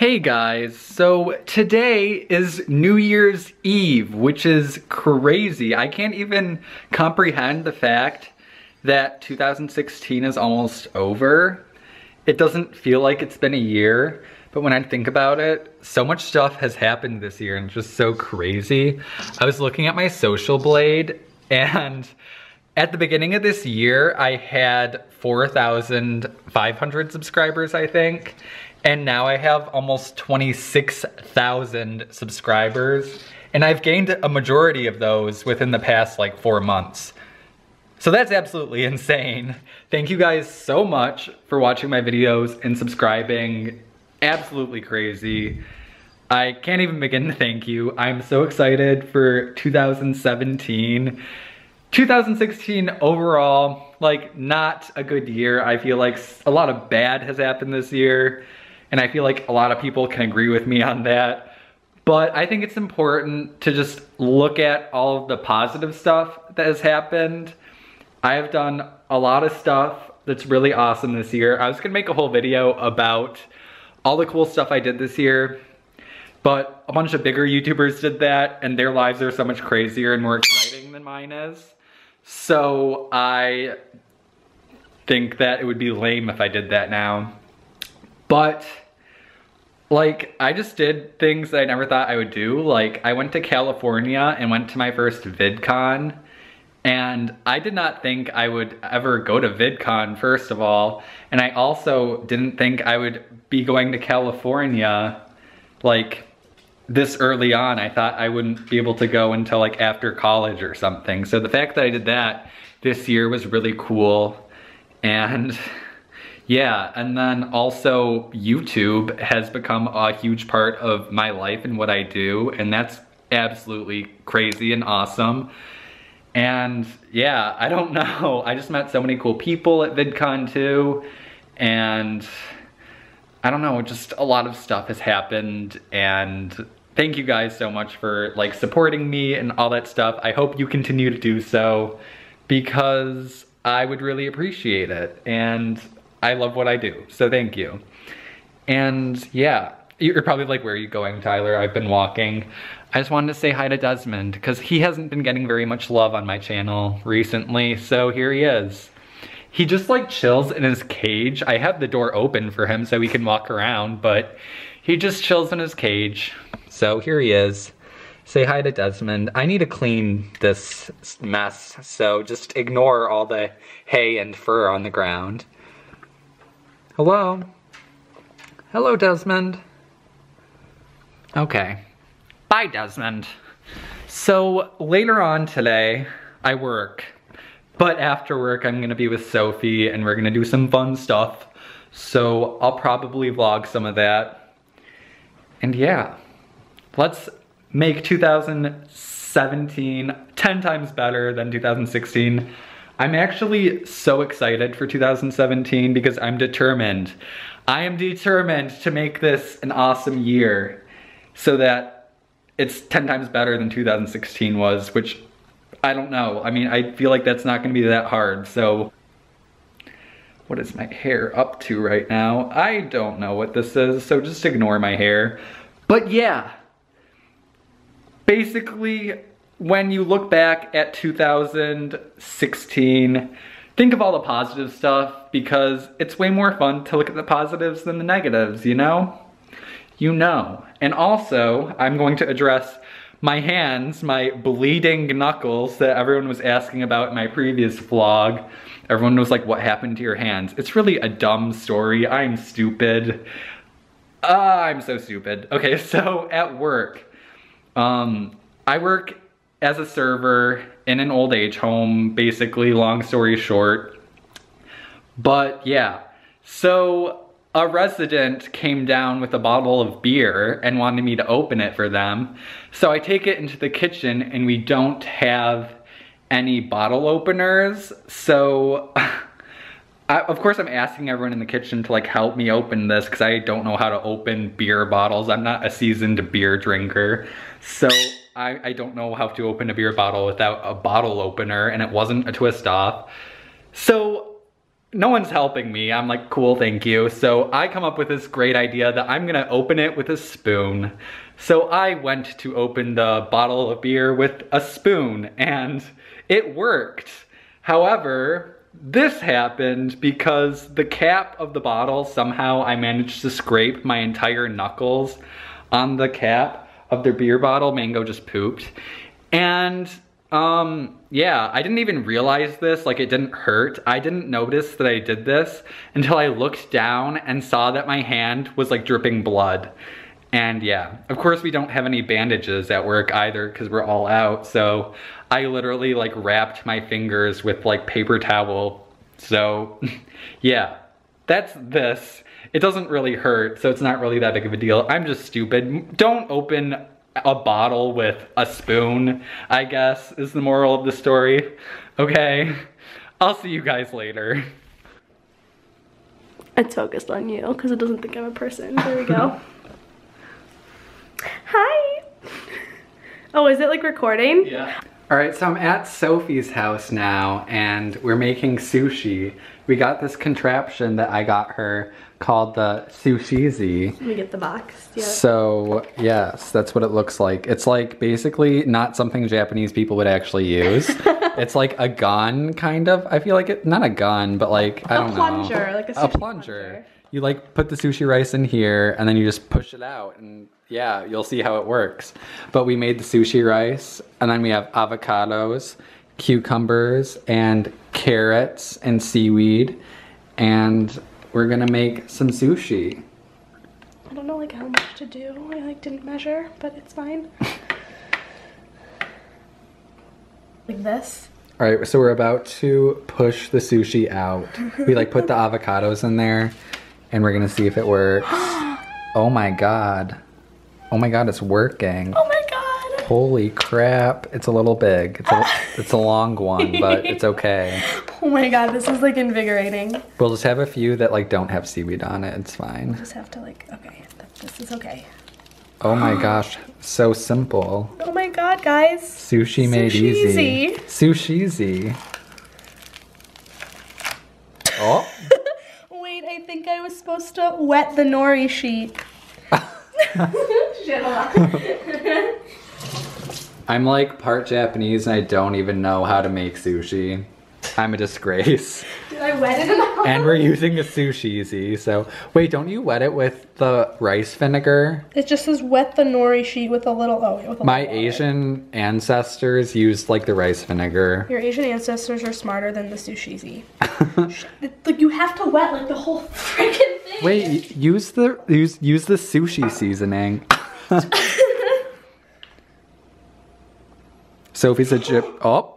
Hey guys, so today is New Year's Eve, which is crazy. I can't even comprehend the fact that 2016 is almost over. It doesn't feel like it's been a year, but when I think about it, so much stuff has happened this year and it's just so crazy. I was looking at my Social Blade and at the beginning of this year, I had 4,500 subscribers, I think. And now I have almost 26,000 subscribers, and I've gained a majority of those within the past like 4 months. So that's absolutely insane. Thank you guys so much for watching my videos and subscribing. Absolutely crazy. I can't even begin to thank you. I'm so excited for 2017. 2016 overall, like, not a good year. I feel like a lot of bad has happened this year. And I feel like a lot of people can agree with me on that. But I think it's important to just look at all of the positive stuff that has happened. I have done a lot of stuff that's really awesome this year. I was gonna make a whole video about all the cool stuff I did this year, but a bunch of bigger YouTubers did that and their lives are so much crazier and more exciting than mine is. So I think that it would be lame if I did that now. But, like, I just did things that I never thought I would do. Like, I went to California and went to my first VidCon. And I did not think I would ever go to VidCon, first of all. And I also didn't think I would be going to California, like, this early on. I thought I wouldn't be able to go until, like, after college or something. So the fact that I did that this year was really cool. And yeah, and then also YouTube has become a huge part of my life and what I do, and that's absolutely crazy and awesome. And yeah, I don't know. I just met so many cool people at VidCon too, and I don't know, just a lot of stuff has happened, and thank you guys so much for, like, supporting me and all that stuff. I hope you continue to do so because I would really appreciate it, and I love what I do, so thank you. And yeah, you're probably like, where are you going, Tyler? I've been walking. I just wanted to say hi to Desmond because he hasn't been getting very much love on my channel recently, so here he is. He just, like, chills in his cage. I have the door open for him so he can walk around, but he just chills in his cage. So here he is. Say hi to Desmond. I need to clean this mess, so just ignore all the hay and fur on the ground. Hello? Hello, Desmond. Okay. Bye, Desmond. So, later on today, I work. But after work, I'm gonna be with Sophie, and we're gonna do some fun stuff. So, I'll probably vlog some of that. And yeah. Let's make 2017 10 times better than 2016. I'm actually so excited for 2017 because I'm determined. I am determined to make this an awesome year so that it's 10 times better than 2016 was, which I don't know. I mean, I feel like that's not gonna be that hard, so. What is my hair up to right now? I don't know what this is, so just ignore my hair. But yeah, basically, when you look back at 2016, think of all the positive stuff because it's way more fun to look at the positives than the negatives, you know? You know. And also, I'm going to address my hands, my bleeding knuckles that everyone was asking about in my previous vlog. Everyone was like, what happened to your hands? It's really a dumb story. I'm stupid. I'm so stupid. Okay, so at work, I work as a server in an old age home, basically, long story short. But yeah, so a resident came down with a bottle of beer and wanted me to open it for them. So I take it into the kitchen and we don't have any bottle openers. So of course I'm asking everyone in the kitchen to, like, help me open this because I don't know how to open beer bottles. I'm not a seasoned beer drinker. So I don't know how to open a beer bottle without a bottle opener, and it wasn't a twist off. So no one's helping me. I'm like, cool, thank you. So I come up with this great idea that I'm gonna open it with a spoon. So I went to open the bottle of beer with a spoon and it worked. However, this happened because the cap of the bottle, somehow I managed to scrape my entire knuckles on the cap of their beer bottle. Mango just pooped. And yeah, I didn't even realize this, like it didn't hurt. I didn't notice that I did this until I looked down and saw that my hand was like dripping blood. And yeah, of course we don't have any bandages at work either because we're all out. So I literally like wrapped my fingers with like paper towel. So yeah, that's this. It doesn't really hurt, so it's not really that big of a deal. I'm just stupid. Don't open a bottle with a spoon, I guess, is the moral of the story. Okay, I'll see you guys later. It's focused on you because it doesn't think I'm a person. There we go. Hi. Oh, is it like recording? Yeah. All right, so I'm at Sophie's house now and we're making sushi. We got this contraption that I got her called the Sushezi. We get the box, yeah. So, yes, that's what it looks like. It's like basically not something Japanese people would actually use. It's like a gun, kind of. I feel like it, not a gun, but like, I don't know. A plunger, like a sushi plunger. You like put the sushi rice in here and then you just push it out and yeah, you'll see how it works. But we made the sushi rice and then we have avocados, cucumbers, and carrots and seaweed. And we're gonna make some sushi. I don't know like how much to do. I like didn't measure, but it's fine. Like this. All right, so we're about to push the sushi out. We like put the avocados in there. And we're gonna see if it works. Oh my god. Oh my god, it's working. Oh my god. Holy crap. It's a little big. It's a long one, but it's okay. Oh my god, this is like invigorating. We'll just have a few that like don't have seaweed on it. It's fine. We'll just have to like, okay, this is okay. Oh my gosh, so simple. Oh my god, guys. Sushi made easy. Sushezi. Oh. I think I was supposed to wet the nori sheet. I'm like part Japanese and I don't even know how to make sushi. I'm a disgrace. Did I wet it enough? And we're using a Sushezi, so. Wait, don't you wet it with the rice vinegar? It just says wet the nori sheet with a little, oh, with a My little Asian ancestors used like the rice vinegar. Your Asian ancestors are smarter than the Sushezi. Like you have to wet like the whole freaking thing. Wait, use the sushi seasoning. Sophie's a gyp, oh.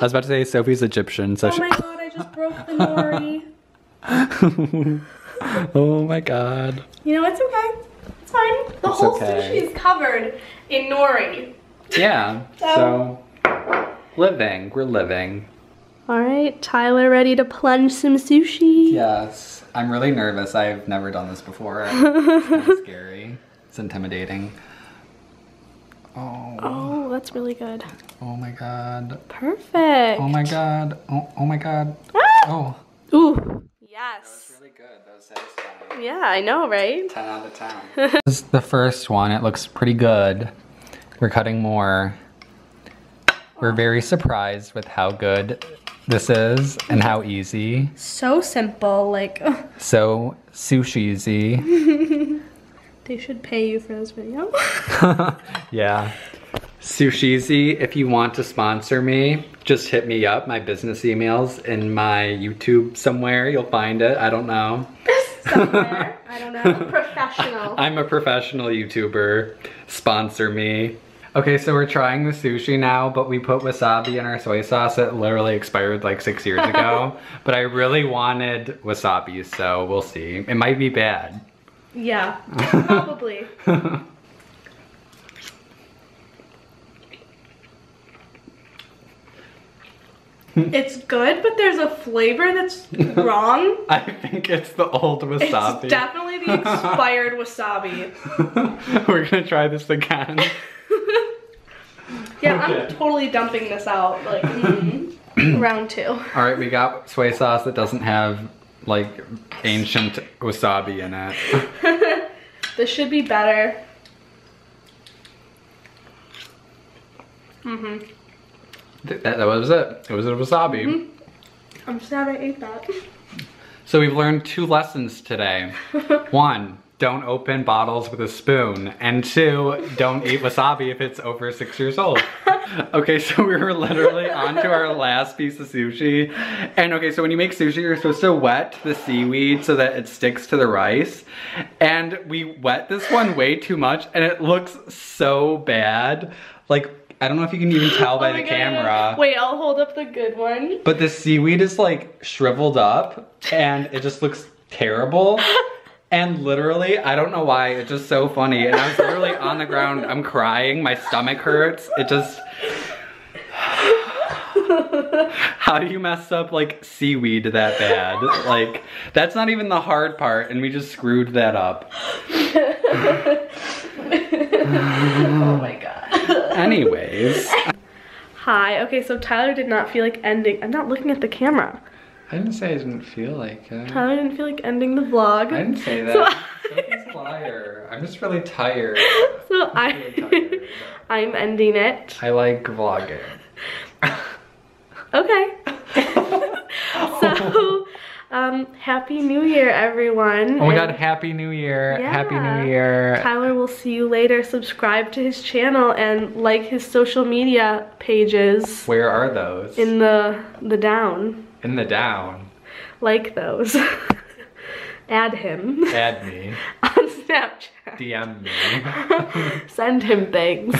I was about to say Sophie's Egyptian, so she- Oh my god, I just broke the nori. Oh my god. You know, it's okay. It's fine. The whole sushi is covered in nori. Yeah, so living. We're living. All right, Tyler ready to plunge some sushi. Yes, I'm really nervous. I've never done this before. It's kind of scary. It's intimidating. Oh. Oh, that's really good. Oh my god. Perfect. Oh my god. Oh my god. Ah! Oh. Ooh. Yes. That was really good. That was satisfying. Yeah, I know, right? 10 out of 10. This is the first one. It looks pretty good. We're cutting more. We're very surprised with how good this is and how easy. So simple, like. So Sushezi. They should pay you for this video. Yeah. Sushezi, if you want to sponsor me, just hit me up. My business email's in my YouTube somewhere. You'll find it. I don't know. Somewhere. I don't know. Professional. I'm a professional YouTuber. Sponsor me. Okay, so we're trying the sushi now, but we put wasabi in our soy sauce. It literally expired like 6 years ago. But I really wanted wasabi, so we'll see. It might be bad. Yeah, probably. It's good, but there's a flavor that's wrong. I think it's the old wasabi. It's definitely the expired wasabi. We're gonna try this again. Yeah, okay. I'm totally dumping this out. Like, Round two. All right, we got soy sauce that doesn't have like ancient wasabi in it. This should be better. Mm-hmm. That was it. It was a wasabi. Mm-hmm. I'm sad I ate that. So we've learned two lessons today. One, don't open bottles with a spoon. And two, don't eat wasabi if it's over 6 years old. Okay, so we were literally on to our last piece of sushi. And okay, so when you make sushi, you're supposed to wet the seaweed so that it sticks to the rice. And we wet this one way too much and it looks so bad. Like, I don't know if you can even tell by the camera. Wait, I'll hold up the good one. But the seaweed is like shriveled up and it just looks terrible. And literally, I don't know why, it's just so funny. And I was literally on the ground, I'm crying, my stomach hurts. It just... How do you mess up like seaweed that bad? Like, that's not even the hard part and we just screwed that up. Oh my God. Anyways. Hi, okay, so Tyler did not feel like ending. I'm not looking at the camera. I didn't say I didn't feel like it. Tyler didn't feel like ending the vlog. I didn't say that. So I'm liar. I'm just really tired. So I'm ending it. I like vlogging. Okay. So Happy New Year, everyone. Oh my God, Happy New Year. Yeah. Happy New Year. Tyler, we'll see you later. Subscribe to his channel and like his social media pages. Where are those? In the down. In the down? Like those. Add him. Add me. On Snapchat. DM me. Send him things.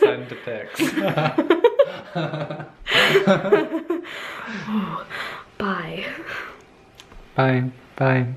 Send pics. Bye. Bye. Bye.